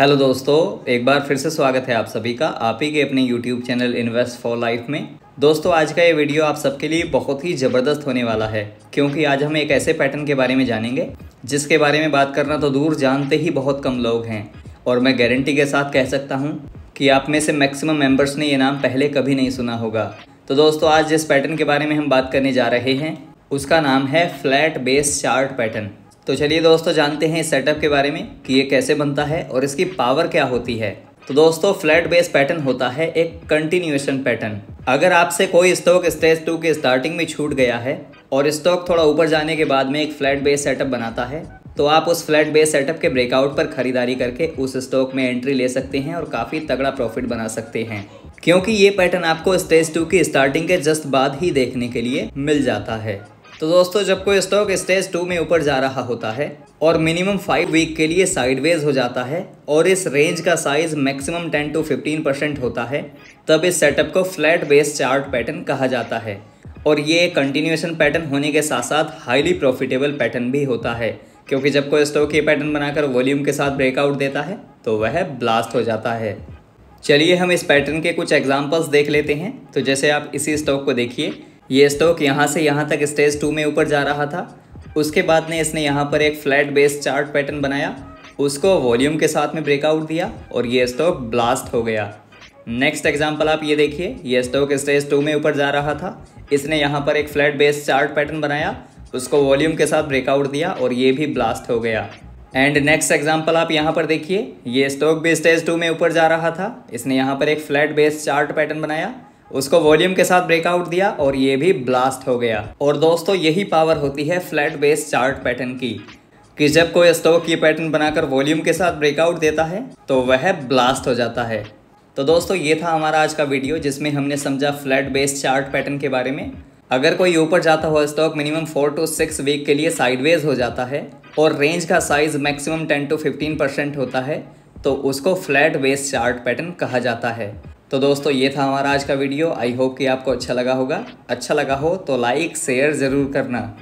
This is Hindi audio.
हेलो दोस्तों, एक बार फिर से स्वागत है आप सभी का आप ही के अपने YouTube channel invest for life में। दोस्तों, आज का ये वीडियो आप सबके लिए बहुत ही ज़बरदस्त होने वाला है, क्योंकि आज हम एक ऐसे पैटर्न के बारे में जानेंगे जिसके बारे में बात करना तो दूर जानते ही बहुत कम लोग हैं। और मैं गारंटी के साथ कह सकता हूँ कि आप में से मैक्सिमम मेम्बर्स ने ये नाम पहले कभी नहीं सुना होगा। तो दोस्तों, आज जिस पैटर्न के बारे में हम बात करने जा रहे हैं उसका नाम है फ्लैट बेस चार्ट पैटर्न। तो चलिए दोस्तों, जानते हैं इस सेटअप के बारे में कि ये कैसे बनता है और इसकी पावर क्या होती है। तो दोस्तों, फ्लैट बेस पैटर्न होता है एक कंटिन्यूएशन पैटर्न। अगर आपसे कोई स्टॉक स्टेज 2 के स्टार्टिंग में छूट गया है और स्टॉक थोड़ा ऊपर जाने के बाद में एक फ्लैट बेस सेटअप बनाता है, तो आप उस फ्लैट बेस सेटअप के ब्रेकआउट पर खरीदारी करके उस स्टॉक में एंट्री ले सकते हैं और काफ़ी तगड़ा प्रॉफिट बना सकते हैं, क्योंकि ये पैटर्न आपको स्टेज 2 की स्टार्टिंग के जस्ट बाद ही देखने के लिए मिल जाता है। तो दोस्तों, जब कोई स्टॉक स्टेज 2 में ऊपर जा रहा होता है और मिनिमम 5 वीक के लिए साइडवेज हो जाता है और इस रेंज का साइज मैक्सिमम 10 से 15% होता है, तब इस सेटअप को फ्लैट बेस चार्ट पैटर्न कहा जाता है। और ये कंटिन्यूएशन पैटर्न होने के साथ साथ हाईली प्रॉफिटेबल पैटर्न भी होता है, क्योंकि जब कोई स्टॉक ये पैटर्न बनाकर वॉल्यूम के साथ ब्रेकआउट देता है तो वह ब्लास्ट हो जाता है। चलिए हम इस पैटर्न के कुछ एग्जाम्पल्स देख लेते हैं। तो जैसे आप इसी स्टॉक को देखिए, ये स्टॉक यहाँ से यहाँ तक स्टेज 2 में ऊपर जा रहा था, उसके बाद में इसने यहाँ पर एक फ्लैट बेस चार्ट पैटर्न बनाया, उसको वॉल्यूम के साथ में ब्रेकआउट दिया और ये स्टॉक ब्लास्ट हो गया। नेक्स्ट एग्जांपल आप ये देखिए, ये स्टॉक स्टेज 2 में ऊपर जा रहा था, इसने यहाँ पर एक फ्लैट बेस चार्ट पैटर्न बनाया, उसको वॉल्यूम के साथ ब्रेकआउट दिया और ये भी ब्लास्ट हो गया। एंड नेक्स्ट एग्जाम्पल आप यहाँ पर देखिए, ये स्टॉक भी स्टेज 2 में ऊपर जा रहा था, इसने यहाँ पर एक फ्लैट बेस चार्ट पैटर्न बनाया, उसको वॉल्यूम के साथ ब्रेकआउट दिया और ये भी ब्लास्ट हो गया। और दोस्तों, यही पावर होती है फ्लैट बेस चार्ट पैटर्न की कि जब कोई स्टॉक ये पैटर्न बनाकर वॉल्यूम के साथ ब्रेकआउट देता है तो वह ब्लास्ट हो जाता है। तो दोस्तों, ये था हमारा आज का वीडियो जिसमें हमने समझा फ्लैट बेस चार्ट पैटर्न के बारे में। अगर कोई ऊपर जाता हुआ स्टॉक मिनिमम 4 से 6 वीक के लिए साइडवेज हो जाता है और रेंज का साइज मैक्सिमम 10 से 15% होता है, तो उसको फ्लैट बेस चार्ट पैटर्न कहा जाता है। तो दोस्तों, ये था हमारा आज का वीडियो। आई होप कि आपको अच्छा लगा होगा। अच्छा लगा हो तो लाइक शेयर ज़रूर करना।